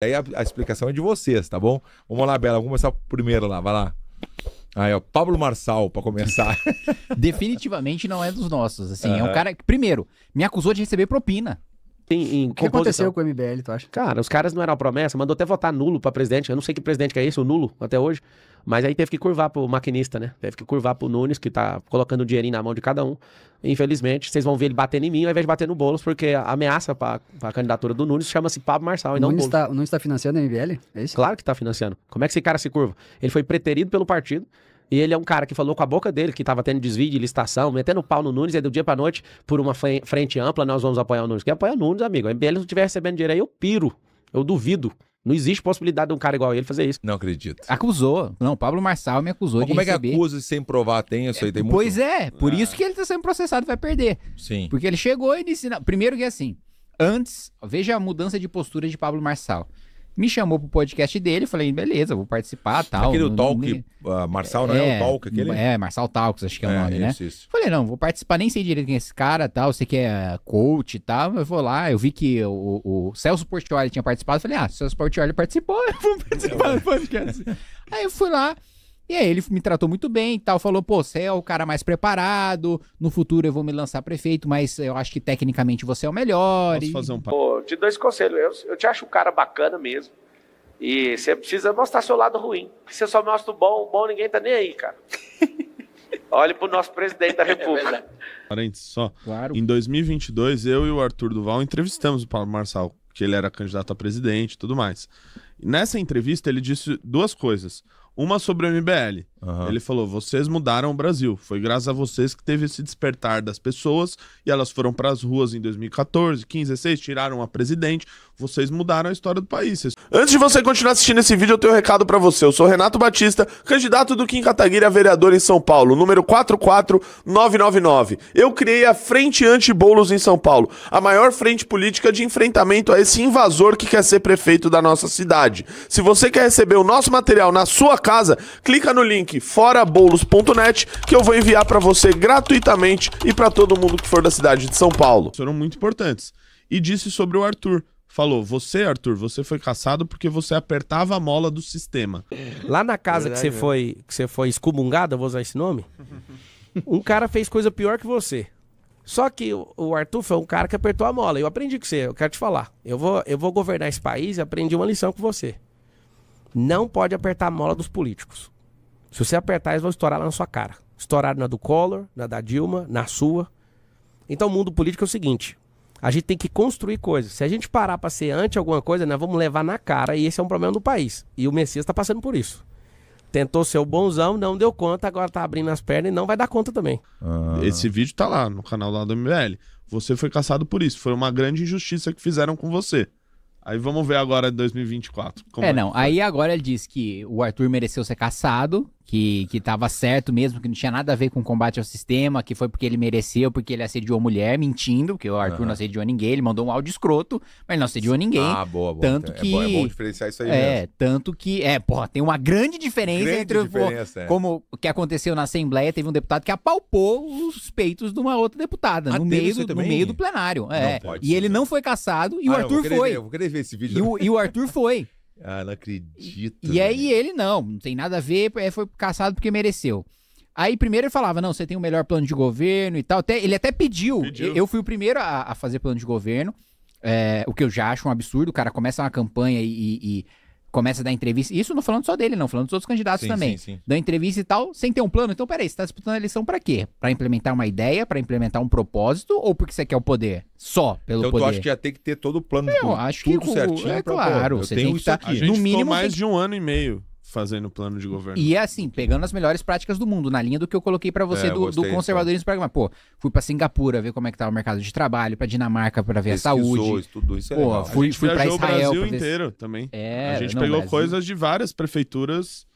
Aí a explicação é de vocês, tá bom? Vamos lá, Bela, vamos começar primeiro lá, vai lá. Aí, ó, Pablo Marçal, pra começar. Definitivamente não é dos nossos, assim, é um cara que, primeiro, me acusou de receber propina. O que aconteceu com o MBL, tu acha? Cara, os caras não eram promessa, mandou até votar nulo pra presidente, eu não sei que presidente que é esse, o nulo, até hoje, mas aí teve que curvar pro maquinista, né? Teve que curvar pro Nunes, que tá colocando um dinheirinho na mão de cada um. Infelizmente, vocês vão ver ele batendo em mim ao invés de bater no Boulos, porque a ameaça pra candidatura do Nunes chama-se Pablo Marçal e não Boulos. O Nunes tá financiando a MBL? É isso? Claro que tá financiando. Como é que esse cara se curva? Ele foi preterido pelo partido. E ele é um cara que falou com a boca dele que tava tendo desvio de licitação, metendo pau no Nunes, e do dia pra noite, por uma frente ampla, nós vamos apoiar o Nunes. Quem apoia o Nunes, amigo? A MBL não estiver recebendo dinheiro aí, eu piro. Eu duvido. Não existe possibilidade de um cara igual ele fazer isso. Não acredito. Acusou. Não, Pablo Marçal me acusou de receber. Como é que acusa sem provar? Tem isso aí? Tem muito... Pois é. Por isso que ele tá sendo processado e vai perder. Sim. Porque ele chegou e disse... Primeiro que assim, antes, veja a mudança de postura de Pablo Marçal. Me chamou pro podcast dele, falei, beleza, vou participar, tal. Aquele talk, Marçal, não é o talk aquele? É, Marçal Talks, acho que é o nome, né? Isso. Falei, não, vou participar, nem sei direito quem é esse cara, tal, sei que é coach e tal, mas vou lá, eu vi que o Celso Portioli tinha participado, falei, ah, o Celso Portioli participou, eu vou participar do podcast. Aí eu fui lá, e aí ele me tratou muito bem e tal, falou, pô, você é o cara mais preparado, no futuro eu vou me lançar prefeito, mas eu acho que tecnicamente você é o melhor. Posso fazer um papo? Pô, te dou esse conselho, eu te acho um cara bacana mesmo, e você precisa mostrar seu lado ruim, porque você só mostra o bom ninguém tá nem aí, cara. Olhe pro nosso presidente da república. Parênteses só, claro. Em 2022 eu e o Arthur Duval entrevistamos o Pablo Marçal, que ele era candidato a presidente e tudo mais. E nessa entrevista ele disse duas coisas. Uma sobre o MBL. Ele falou, vocês mudaram o Brasil. Foi graças a vocês que teve esse despertar das pessoas e elas foram para as ruas em 2014, 15, 16, tiraram a presidente. Vocês mudaram a história do país. Antes de você continuar assistindo esse vídeo, eu tenho um recado para você. Eu sou Renato Batista, candidato do Kim Kataguiri a vereador em São Paulo, número 44999. Eu criei a Frente Antiboulos em São Paulo, a maior frente política de enfrentamento a esse invasor que quer ser prefeito da nossa cidade. Se você quer receber o nosso material na sua casa, clica no link foraboulos.net que eu vou enviar pra você gratuitamente e pra todo mundo que for da cidade de São Paulo. Foram muito importantes. E disse sobre o Arthur. Falou, você, Arthur, você foi caçado porque você apertava a mola do sistema. Lá na casa que você foi excomungada, vou usar esse nome, um cara fez coisa pior que você. Só que o Arthur foi um cara que apertou a mola. Eu aprendi com você, eu quero te falar. Eu vou governar esse país e aprendi uma lição com você. Não pode apertar a mola dos políticos. Se você apertar, eles vão estourar lá na sua cara. Estouraram na do Collor, na da Dilma, na sua. Então o mundo político é o seguinte, a gente tem que construir coisas. Se a gente parar para ser anti alguma coisa, nós vamos levar na cara e esse é um problema do país. E o Messias está passando por isso. Tentou ser o bonzão, não deu conta, agora tá abrindo as pernas e não vai dar conta também. Esse vídeo tá lá, no canal lá do MBL. Você foi caçado por isso, foi uma grande injustiça que fizeram com você. Aí vamos ver agora 2024. Não. Aí agora ele diz que o Arthur mereceu ser caçado, que tava certo mesmo, que não tinha nada a ver com combate ao sistema, que foi porque ele mereceu, porque ele assediou mulher, mentindo, porque o Arthur não assediou ninguém, ele mandou um áudio escroto, mas não assediou ninguém. Ah, boa, boa. Tanto que... é bom diferenciar isso aí mesmo. É, tanto que... tem uma grande diferença entre... Como o que aconteceu na Assembleia, teve um deputado que apalpou os peitos de uma outra deputada, no meio do plenário. E ele não foi caçado, e o Arthur foi. Eu vou querer ver esse vídeo. E o Arthur foi. Ah, não acredito. E aí ele não tem nada a ver, foi caçado porque mereceu. Aí primeiro ele falava, não, você tem o melhor plano de governo e tal. Ele até pediu. Eu fui o primeiro a fazer plano de governo, o que eu já acho um absurdo. O cara começa uma campanha e começa a dar entrevista. Isso não falando só dele, não, falando dos outros candidatos também. Sim. Dá entrevista e tal, sem ter um plano. Então peraí, você tá disputando a eleição pra quê? Pra implementar uma ideia, pra implementar um propósito ou porque você quer o poder? Só pelo poder. Eu acho que ia ter que ter todo o plano. Eu acho que tudo certinho. É claro, você tem que estar no mínimo mais de um ano e meio fazendo plano de governo. E assim, pegando as melhores práticas do mundo, na linha do que eu coloquei pra você do conservadorismo pragmático. Pô, fui pra Singapura ver como é que tava o mercado de trabalho, pra Dinamarca pra ver a saúde. Tudo isso é legal. Fui pra Israel. O Brasil inteiro também. A gente pegou coisas de várias prefeituras.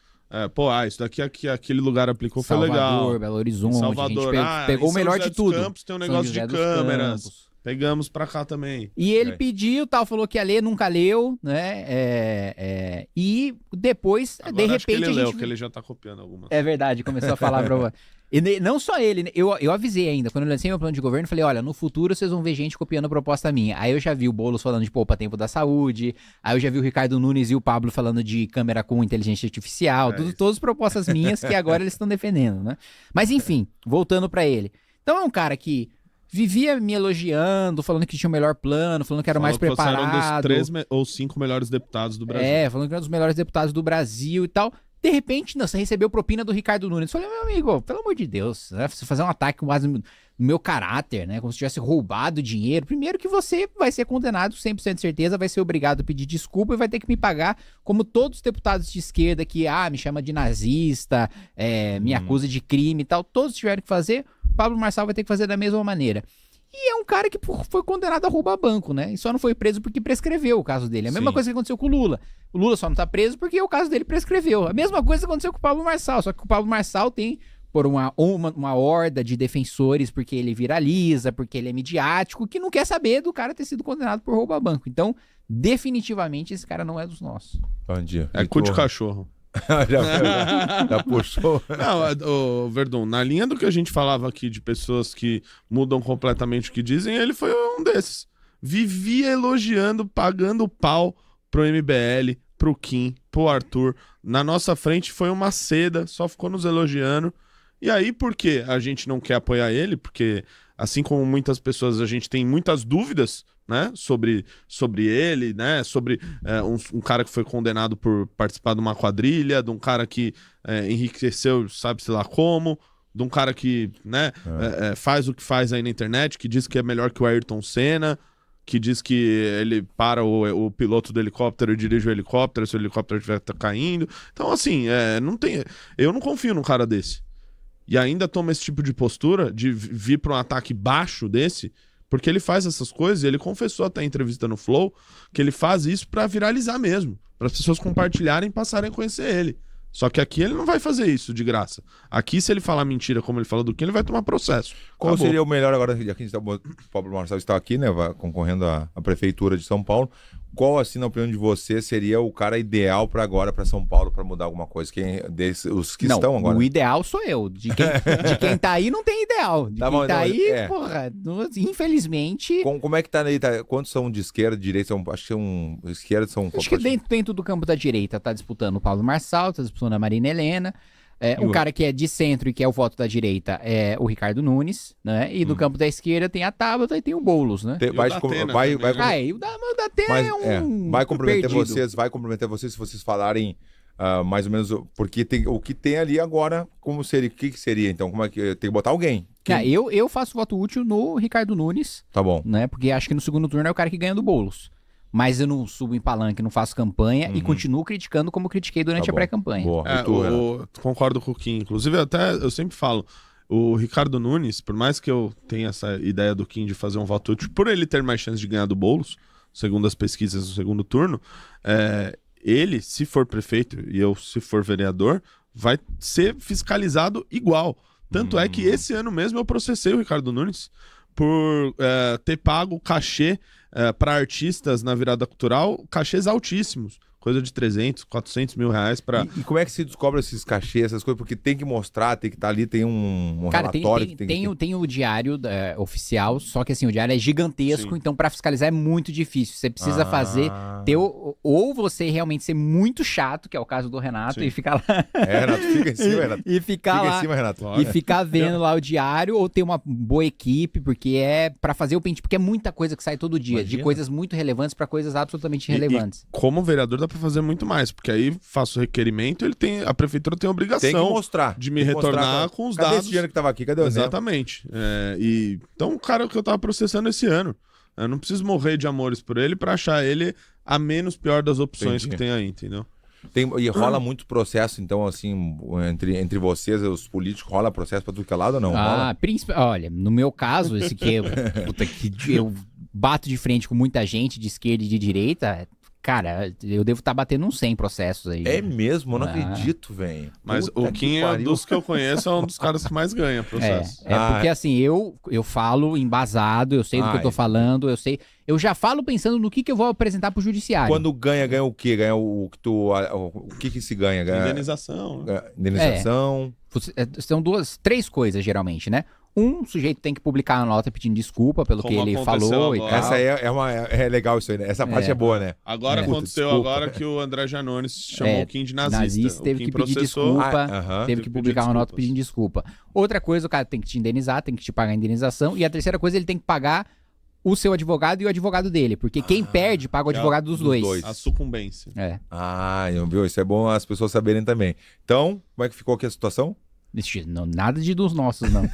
Isso daqui, aquele lugar aplicou, foi legal. Salvador, Belo Horizonte. Salvador, pegou o melhor de tudo. Campos tem um negócio de câmeras. Pegamos pra cá também. E ele pediu, tal, falou que ia ler, nunca leu, né? E depois, agora, de repente. Acho que ele leu, que ele já tá copiando alguma coisa. É verdade, começou a falar pra E não só ele, eu avisei ainda, quando eu lancei meu plano de governo, falei, olha, no futuro vocês vão ver gente copiando a proposta minha. Aí eu já vi o Boulos falando de poupa tempo da saúde, aí eu já vi o Ricardo Nunes e o Pablo falando de câmera com inteligência artificial, todas propostas minhas que agora eles estão defendendo, né? Mas enfim, voltando pra ele. Então é um cara que vivia me elogiando, falando que tinha o melhor plano, falando que era o mais preparado. Era um dos 3 ou 5 melhores deputados do Brasil. É, falando que era um dos melhores deputados do Brasil e tal. De repente, não, você recebeu propina do Ricardo Nunes. Eu falei, meu amigo, pelo amor de Deus, né? Você fazer um ataque quase no meu caráter, né? Como se tivesse roubado dinheiro. Primeiro que você vai ser condenado, 100% de certeza, vai ser obrigado a pedir desculpa e vai ter que me pagar, como todos os deputados de esquerda que, me chama de nazista, me acusa de crime e tal. Todos tiveram que fazer, o Pablo Marçal vai ter que fazer da mesma maneira. E é um cara que foi condenado a roubar banco, né? E só não foi preso porque prescreveu o caso dele. A mesma coisa que aconteceu com o Lula. O Lula só não tá preso porque o caso dele prescreveu. A mesma coisa aconteceu com o Pablo Marçal. Só que o Pablo Marçal tem, por uma horda de defensores, porque ele viraliza, porque ele é midiático, que não quer saber do cara ter sido condenado por roubar banco. Então, definitivamente, esse cara não é dos nossos. Bom dia. É cu de cachorro. já puxou. Não, Verdun, na linha do que a gente falava aqui de pessoas que mudam completamente o que dizem, ele foi um desses. Vivia elogiando, pagando pau pro MBL, pro Kim, pro Arthur. Na nossa frente foi uma seda, só ficou nos elogiando. E aí, por que a gente não quer apoiar ele? Porque, assim como muitas pessoas, a gente tem muitas dúvidas, né, sobre ele, né, sobre um cara que foi condenado por participar de uma quadrilha, de um cara que enriqueceu, sabe-se lá como, de um cara que, né, faz o que faz aí na internet, que diz que é melhor que o Ayrton Senna, que diz que ele para o piloto do helicóptero e dirige o helicóptero se o helicóptero estiver caindo. Então, assim, não tem, eu não confio num cara desse. E ainda toma esse tipo de postura de vir para um ataque baixo desse. Porque ele faz essas coisas, e ele confessou até em entrevista no Flow que ele faz isso pra viralizar mesmo, para as pessoas compartilharem e passarem a conhecer ele. Só que aqui ele não vai fazer isso de graça. Aqui, se ele falar mentira como ele falou do que, ele vai tomar processo. Qual seria o melhor agora, já que o Pablo Marçal está aqui, né, concorrendo à Prefeitura de São Paulo, qual, assim, na opinião de você, seria o cara ideal para agora, para São Paulo, para mudar alguma coisa? Quem, os que estão agora? O ideal sou eu. De quem tá aí, não tem ideal. Porra, infelizmente... Como é que tá aí? Tá, quantos são de esquerda, de direita? Acho que esquerda são... Acho que dentro do campo da direita tá disputando o Pablo Marçal, tá disputando a Marina Helena. Um cara que é de centro e que é o voto da direita é o Ricardo Nunes, né? E do campo da esquerda tem a Tabata e tem o Boulos, né? Vai comprometer vocês, se vocês falarem mais ou menos porque tem, o que tem ali agora, como seria, o que seria então? Como é que tem que botar alguém? Eu faço voto útil no Ricardo Nunes. Tá bom. Né? Porque acho que no segundo turno é o cara que ganha do Boulos. Mas eu não subo em palanque, não faço campanha e continuo criticando como critiquei durante a pré-campanha. Concordo com o Kim. Inclusive, até eu sempre falo, o Ricardo Nunes, por mais que eu tenha essa ideia do Kim de fazer um voto útil, por ele ter mais chance de ganhar do Boulos, segundo as pesquisas do segundo turno, ele, se for prefeito e eu, se for vereador, vai ser fiscalizado igual. Tanto é que esse ano mesmo eu processei o Ricardo Nunes por ter pago cachê para artistas na virada cultural, cachês altíssimos, coisa de 300, 400 mil reais para. E como é que se descobre esses cachês, essas coisas? Porque tem que mostrar, tem que estar ali, tem um relatório. Tem o diário oficial, só que assim, o diário é gigantesco, então para fiscalizar é muito difícil. Você precisa fazer, ou você realmente ser muito chato, que é o caso do Renato, e ficar lá. Renato, fica em cima, Renato. E ficar lá, em cima, Renato. E ficar vendo lá o diário, ou ter uma boa equipe, porque é para fazer o pente, porque é muita coisa que sai todo dia. Imagina. De coisas muito relevantes para coisas absolutamente irrelevantes. Como vereador dá para fazer muito mais, porque aí faço o requerimento, a prefeitura tem a obrigação de me retornar com os dados. Cadê esse dinheiro que tava aqui? Cadê o dinheiro? Exatamente. Então, o cara que eu tava processando esse ano, eu não preciso morrer de amores por ele para achar ele a menos pior das opções que tem aí, entendeu? E rola muito processo, então, assim, entre vocês, os políticos, rola processo pra tudo que é lado ou não? Olha, no meu caso, esse que eu bato de frente com muita gente de esquerda e de direita, Cara, eu devo estar batendo uns 100 processos aí. É mesmo? Eu não acredito, velho. Mas puta, o Kim, dos que eu conheço, é um dos caras que mais ganha processo. É, porque assim, eu falo embasado, eu sei do que eu tô falando, eu sei... Eu já falo pensando no que eu vou apresentar pro judiciário. Quando ganha, ganha o quê? Ganha o que tu... O que que se ganha? Ganha... Indenização. Né? Indenização. É. São três coisas, geralmente, né? Um, o sujeito tem que publicar a nota pedindo desculpa pelo que ele falou e tal. Essa é legal isso aí, né? Essa parte é boa, né? Agora aconteceu agora que o André Janones chamou o Kim de nazista. Teve que pedir desculpa, teve que publicar uma nota pedindo desculpa. Outra coisa, o cara tem que te indenizar, tem que te pagar a indenização. E a terceira coisa, ele tem que pagar o seu advogado e o advogado dele. Porque quem perde, paga o advogado dos dois. A sucumbência. É. Ah, viu? Isso é bom as pessoas saberem também. Então, como é que ficou aqui a situação? Não, nada de dos nossos, não.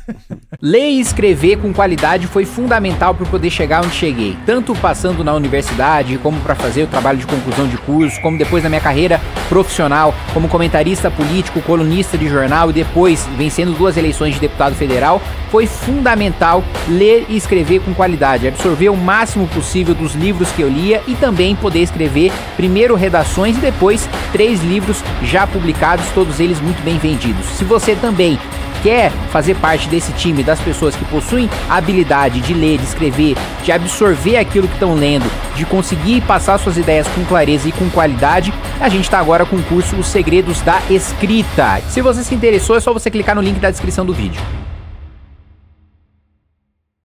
Ler e escrever com qualidade foi fundamental para poder chegar onde cheguei. Tanto passando na universidade, como para fazer o trabalho de conclusão de curso, como depois na minha carreira profissional, como comentarista político, colunista de jornal e depois vencendo 2 eleições de deputado federal, foi fundamental ler e escrever com qualidade. Absorver o máximo possível dos livros que eu lia e também poder escrever primeiro redações e depois 3 livros já publicados, todos eles muito bem vendidos. Se você também quer fazer parte desse time das pessoas que possuem a habilidade de ler, de escrever, de absorver aquilo que estão lendo, de conseguir passar suas ideias com clareza e com qualidade, a gente está agora com o curso Os Segredos da Escrita. Se você se interessou, é só você clicar no link da descrição do vídeo.